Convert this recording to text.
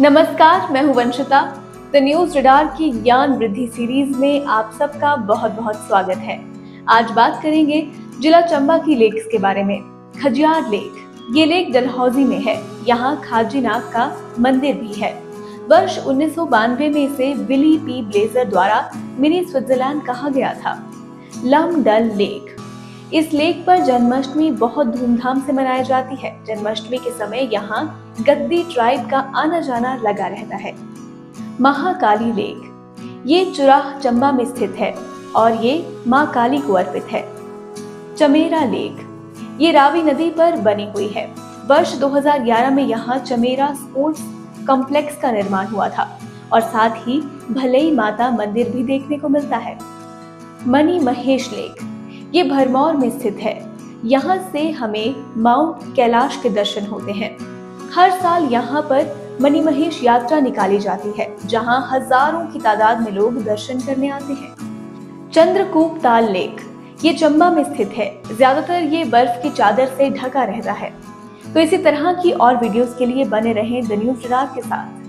नमस्कार, मैं हूं वंशिता। द न्यूज रडार की ज्ञान वृद्धि सीरीज में आप सबका बहुत बहुत स्वागत है। आज बात करेंगे जिला चंबा की लेक्स के बारे में। खजियार लेक, ये लेक डलहौजी में है। यहाँ खाजीनाथ का मंदिर भी है। वर्ष 1992 में इसे विली पी ब्लेजर द्वारा मिनी स्विट्जरलैंड कहा गया था। लमडल लेक, इस लेक पर जन्माष्टमी बहुत धूमधाम से मनाई जाती है। जन्माष्टमी के समय यहाँ गद्दी ट्राइब का आना जाना लगा रहता है। महाकाली लेक, ये चुराह चंबा में स्थित है और ये माँ काली को अर्पित है। चमेरा लेक, ये रावी नदी पर बनी हुई है। वर्ष 2011 में यहाँ चमेरा स्पोर्ट्स कॉम्प्लेक्स का निर्माण हुआ था और साथ ही भलई माता मंदिर भी देखने को मिलता है। मणि महेश लेक, ये भरमौर में स्थित है। यहाँ से हमें माउंट कैलाश के दर्शन होते हैं। हर साल यहाँ पर मणि महेश यात्रा निकाली जाती है, जहाँ हजारों की तादाद में लोग दर्शन करने आते हैं। चंद्रकूप ताल लेक, ये चंबा में स्थित है। ज्यादातर ये बर्फ की चादर से ढका रहता है। तो इसी तरह की और वीडियोस के लिए बने रहें द न्यूज रडार के साथ।